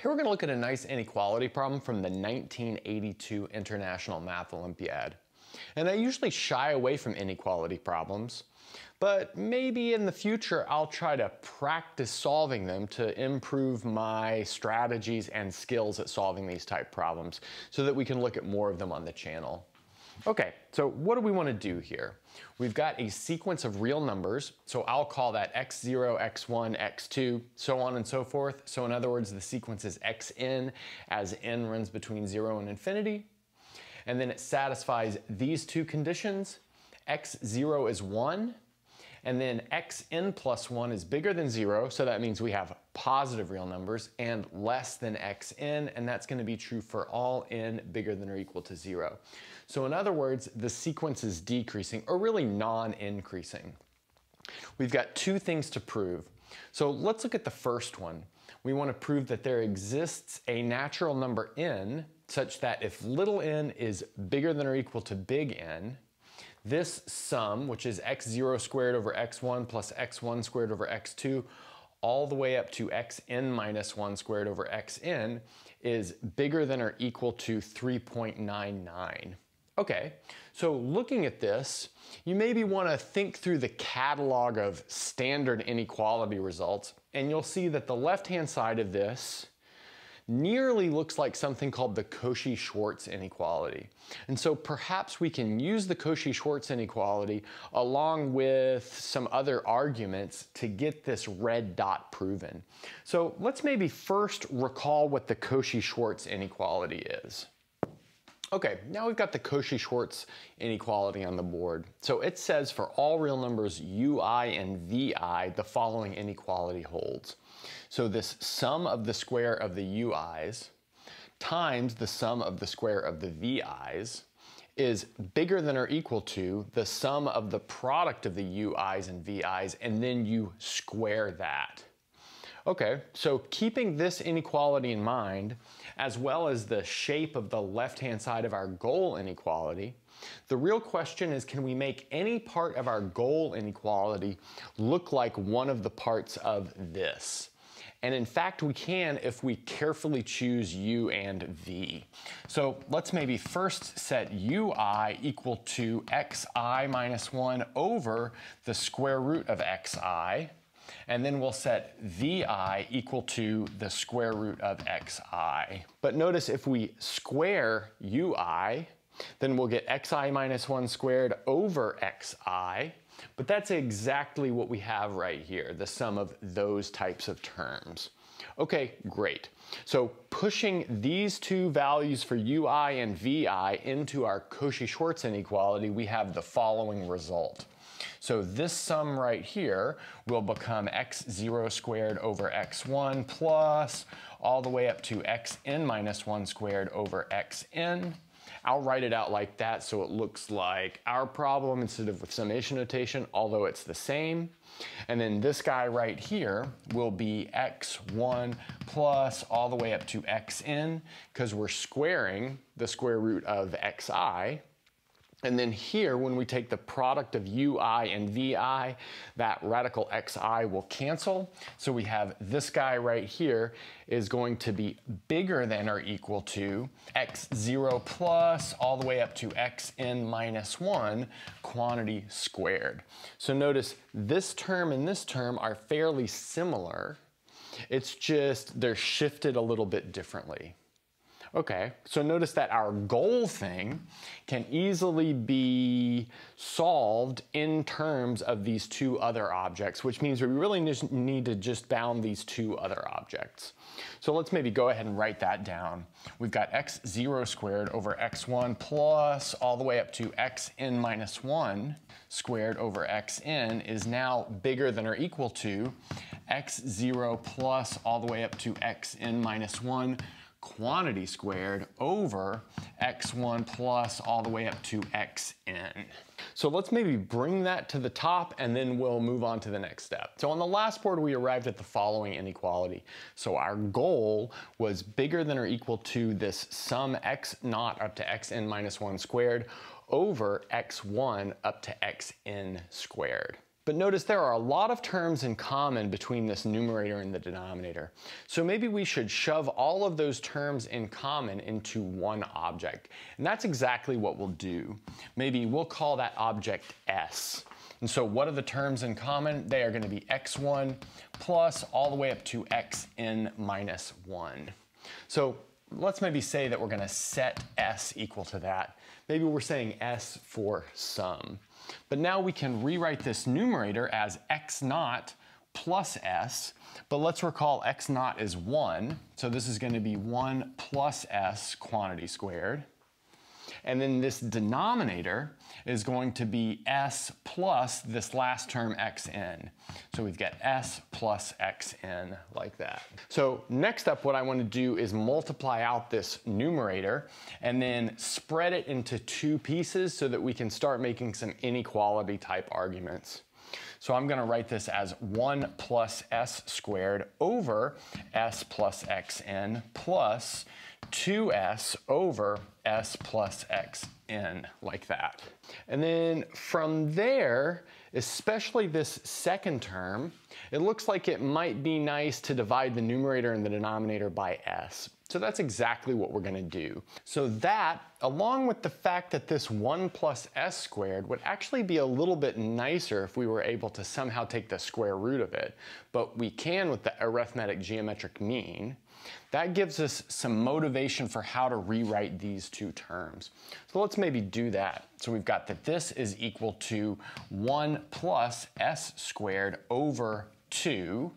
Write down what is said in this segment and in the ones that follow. Here we're going to look at a nice inequality problem from the 1982 International Math Olympiad. And I usually shy away from inequality problems, but maybe in the future I'll try to practice solving them to improve my strategies and skills at solving these type problems so that we can look at more of them on the channel. Okay, so what do we want to do here? We've got a sequence of real numbers, so I'll call that x0, x1, x2, so on and so forth. So in other words, the sequence is xn as n runs between 0 and infinity. And then it satisfies these two conditions. x0 is 1, and then xn plus 1 is bigger than 0, so that means we have positive real numbers, and less than xn, and that's going to be true for all n bigger than or equal to 0. So in other words, the sequence is decreasing, or really non-increasing. We've got two things to prove. So let's look at the first one. We want to prove that there exists a natural number n such that if little n is bigger than or equal to big N, this sum, which is x0 squared over x1 plus x1 squared over x2, all the way up to xn minus 1 squared over xn, is bigger than or equal to 3.99. Okay, so looking at this, you maybe want to think through the catalog of standard inequality results, and you'll see that the left-hand side of this nearly looks like something called the Cauchy-Schwarz inequality. And so perhaps we can use the Cauchy-Schwarz inequality along with some other arguments to get this red dot proven. So let's maybe first recall what the Cauchy-Schwarz inequality is. Okay, now we've got the Cauchy-Schwarz inequality on the board. So it says for all real numbers ui and vi, the following inequality holds. So this sum of the square of the ui's times the sum of the square of the vi's is bigger than or equal to the sum of the product of the ui's and vi's, and then you square that. Okay, so keeping this inequality in mind, as well as the shape of the left-hand side of our goal inequality, the real question is, can we make any part of our goal inequality look like one of the parts of this? And in fact, we can if we carefully choose u and v. So let's maybe first set ui equal to xi minus 1 over the square root of xi. And then we'll set vi equal to the square root of xi. But notice if we square ui, then we'll get xi minus 1 squared over xi. But that's exactly what we have right here, the sum of those types of terms. Okay, great. So pushing these two values for ui and vi into our Cauchy-Schwarz inequality, we have the following result. So this sum right here will become x0 squared over x1 plus all the way up to xn minus 1 squared over xn. I'll write it out like that so it looks like our problem instead of with summation notation, although it's the same. And then this guy right here will be x1 plus all the way up to xn, because we're squaring the square root of xi. And then here, when we take the product of ui and vi, that radical xi will cancel. So we have this guy right here is going to be bigger than or equal to x0 plus all the way up to xn minus 1 quantity squared. So notice this term and this term are fairly similar. It's just they're shifted a little bit differently. Okay, so notice that our goal thing can easily be solved in terms of these two other objects, which means we really need to just bound these two other objects. So let's maybe go ahead and write that down. We've got x0 squared over x1 plus all the way up to xn minus 1 squared over xn is now bigger than or equal to x0 plus all the way up to xn minus 1 quantity squared over x1 plus all the way up to xn. So let's maybe bring that to the top and then we'll move on to the next step. So on the last board, we arrived at the following inequality. So our goal was bigger than or equal to this sum x0 up to xn minus 1 squared over x1 up to xn squared. But notice there are a lot of terms in common between this numerator and the denominator. So maybe we should shove all of those terms in common into one object. And that's exactly what we'll do. Maybe we'll call that object S. And so what are the terms in common? They are going to be x1 plus all the way up to xn minus 1. So let's maybe say that we're going to set S equal to that. Maybe we're saying S for sum. But now we can rewrite this numerator as x0 plus S. But let's recall x0 is 1. So this is going to be 1 plus S quantity squared. And then this denominator is going to be S plus this last term xn. So we've got S plus xn like that. So next up, what I want to do is multiply out this numerator and then spread it into two pieces so that we can start making some inequality type arguments. So I'm going to write this as 1 plus S squared over S plus xn plus 2S over S plus xn, like that. And then from there, especially this second term, it looks like it might be nice to divide the numerator and the denominator by S. So that's exactly what we're going to do. So that, along with the fact that this 1 plus S squared would actually be a little bit nicer if we were able to somehow take the square root of it, but we can with the arithmetic geometric mean. That gives us some motivation for how to rewrite these two terms. So let's maybe do that. So we've got that this is equal to 1 plus S squared over 2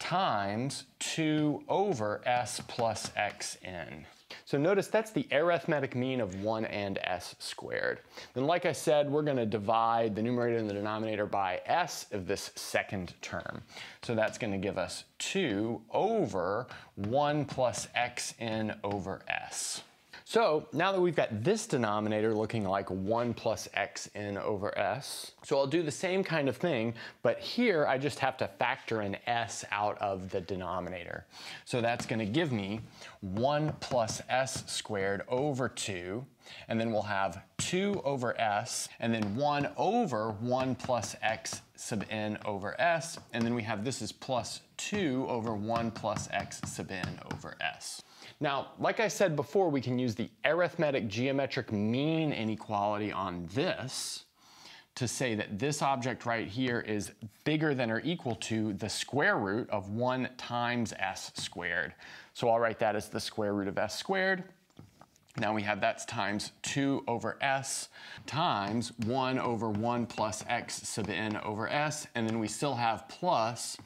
times 2 over S plus xn. So notice that's the arithmetic mean of 1 and S squared. Then like I said, we're going to divide the numerator and the denominator by S of this second term. So that's going to give us 2 over 1 plus xn over S. So now that we've got this denominator looking like 1 plus xn over S, so I'll do the same kind of thing, but here I just have to factor an S out of the denominator. So that's going to give me 1 plus S squared over 2, and then we'll have 2 over S, and then 1 over 1 plus x sub n over S, and then we have this is plus 2 over 1 plus x sub n over S. Now, like I said before, we can use the arithmetic geometric mean inequality on this to say that this object right here is bigger than or equal to the square root of 1 times S squared. So I'll write that as the square root of S squared. Now we have that's times 2 over S times 1 over 1 plus x sub n over S, and then we still have plus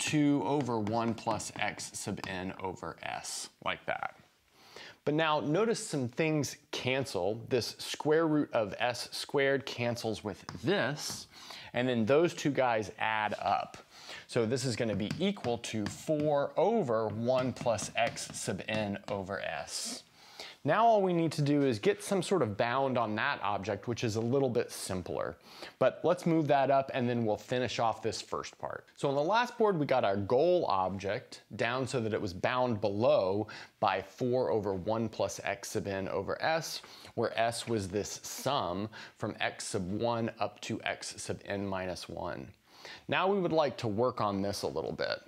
2 over 1 plus x sub n over S, like that. But now notice some things cancel. This square root of S squared cancels with this, and then those two guys add up. So this is going to be equal to 4 over 1 plus x sub n over S. Now all we need to do is get some sort of bound on that object, which is a little bit simpler. But let's move that up and then we'll finish off this first part. So on the last board, we got our goal object down so that it was bound below by 4 over 1 plus x sub n over S, where S was this sum from x sub 1 up to x sub n minus 1. Now we would like to work on this a little bit.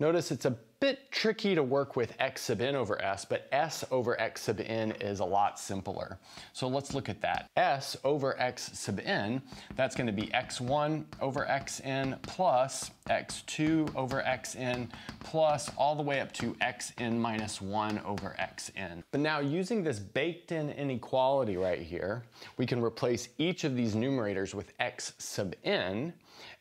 Notice it's a bit tricky to work with x sub n over S, but S over x sub n is a lot simpler. So let's look at that. S over x sub n, that's going to be x1 over xn plus x2 over xn plus all the way up to xn minus 1 over xn. But now using this baked-in inequality right here, we can replace each of these numerators with x sub n,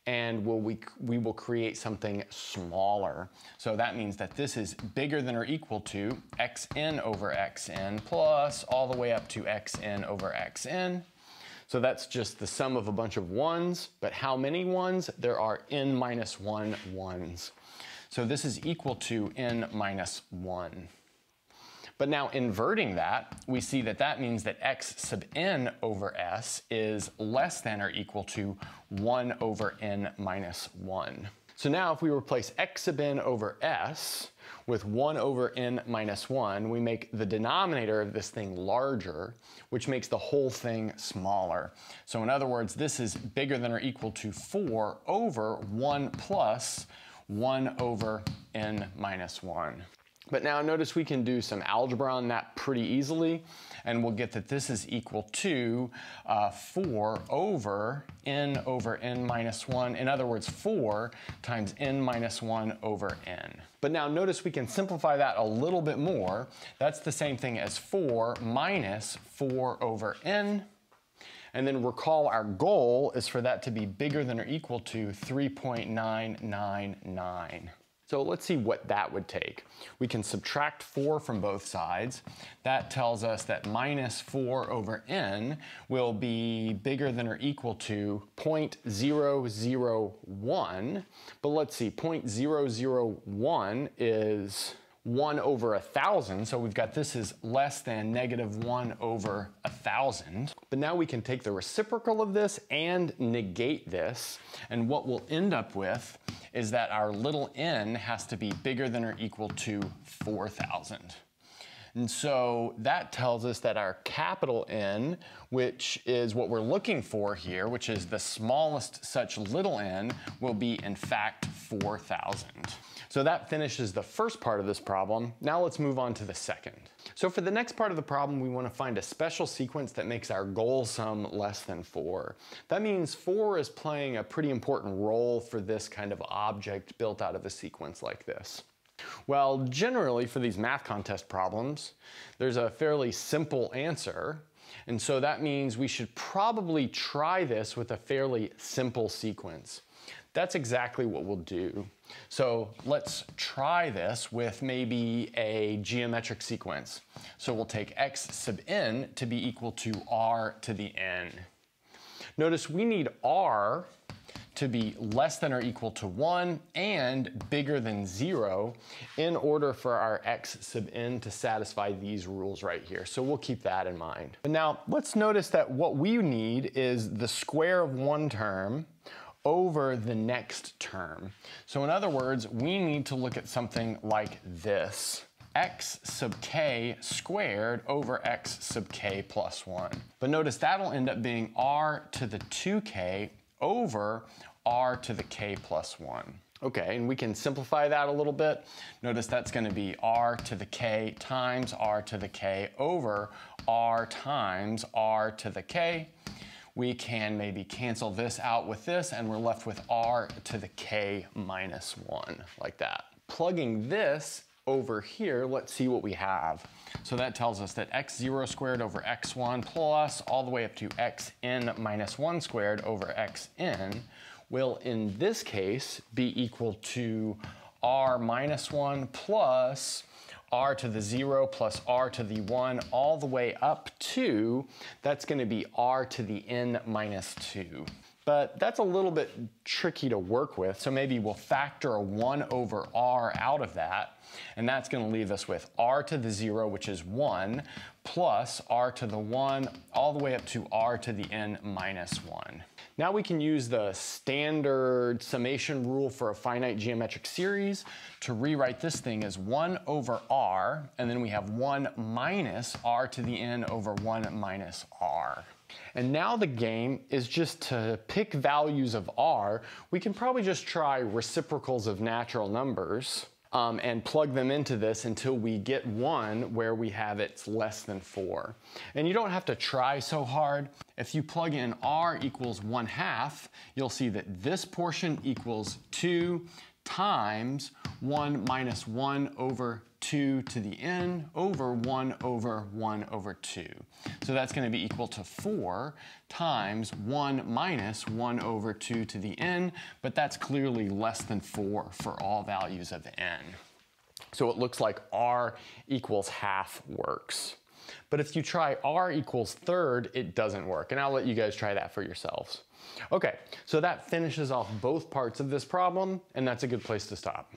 and we will create something smaller. So that means that this is bigger than or equal to xn over xn plus all the way up to xn over xn. So that's just the sum of a bunch of ones, but how many ones? There are n minus 1 ones. So this is equal to n minus 1. But now inverting that, we see that that means that x sub n over S is less than or equal to 1 over n minus 1. So now if we replace x sub n over s with 1 over n minus 1, we make the denominator of this thing larger, which makes the whole thing smaller. So in other words, this is bigger than or equal to 4 over 1 plus 1 over n minus 1. But now notice we can do some algebra on that pretty easily, and we'll get that this is equal to 4 over n minus 1. In other words, 4 times n minus 1 over n. But now notice we can simplify that a little bit more. That's the same thing as 4 minus 4 over n. And then recall our goal is for that to be bigger than or equal to 3.999. So let's see what that would take. We can subtract 4 from both sides. That tells us that minus 4 over n will be bigger than or equal to 0.001. But let's see, 0.001 is 1 over 1,000, so we've got this is less than negative 1 over 1,000. But now we can take the reciprocal of this and negate this, and what we'll end up with is that our little n has to be bigger than or equal to 4,000. And so that tells us that our capital N, which is what we're looking for here, which is the smallest such little n, will be in fact 4,000. So that finishes the first part of this problem. Now let's move on to the second. So for the next part of the problem, we want to find a special sequence that makes our goal sum less than 4. That means 4 is playing a pretty important role for this kind of object built out of a sequence like this. Well, generally for these math contest problems, there's a fairly simple answer, and so that means we should probably try this with a fairly simple sequence. That's exactly what we'll do. So let's try this with maybe a geometric sequence. So we'll take x sub n to be equal to r to the n. Notice we need r to be less than or equal to 1 and bigger than 0 in order for our x sub n to satisfy these rules right here. So we'll keep that in mind. But now let's notice that what we need is the square of one term over the next term. So in other words, we need to look at something like this. X sub k squared over x sub k plus 1. But notice that'll end up being r to the 2k over r to the k plus 1. Okay, and we can simplify that a little bit. Notice that's going to be r to the k times r to the k over r times r to the k. We can maybe cancel this out with this, and we're left with r to the k minus 1, like that. Plugging this over here, let's see what we have. So that tells us that x0 squared over x1 plus all the way up to xn minus 1 squared over xn will, in this case, be equal to r minus 1 plus r to the 0 plus r to the 1 all the way up to, that's going to be r to the n minus 2. But that's a little bit tricky to work with, so maybe we'll factor a 1 over r out of that, and that's going to leave us with r to the 0, which is 1, plus r to the 1 all the way up to r to the n minus 1. Now we can use the standard summation rule for a finite geometric series to rewrite this thing as 1 over r, and then we have 1 minus r to the n over 1 minus r. And now the game is just to pick values of r. We can probably just try reciprocals of natural numbers and plug them into this until we get one where we have it's less than 4. And you don't have to try so hard. If you plug in r equals 1/2, you'll see that this portion equals 2 times 1 minus 1 over 2 to the n over 1 over 1 over 2. So that's going to be equal to 4 times 1 minus 1 over 2 to the n, but that's clearly less than 4 for all values of n. So it looks like r equals 1/2 works. But if you try r equals 1/3, it doesn't work, and I'll let you guys try that for yourselves. Okay, so that finishes off both parts of this problem, and that's a good place to stop.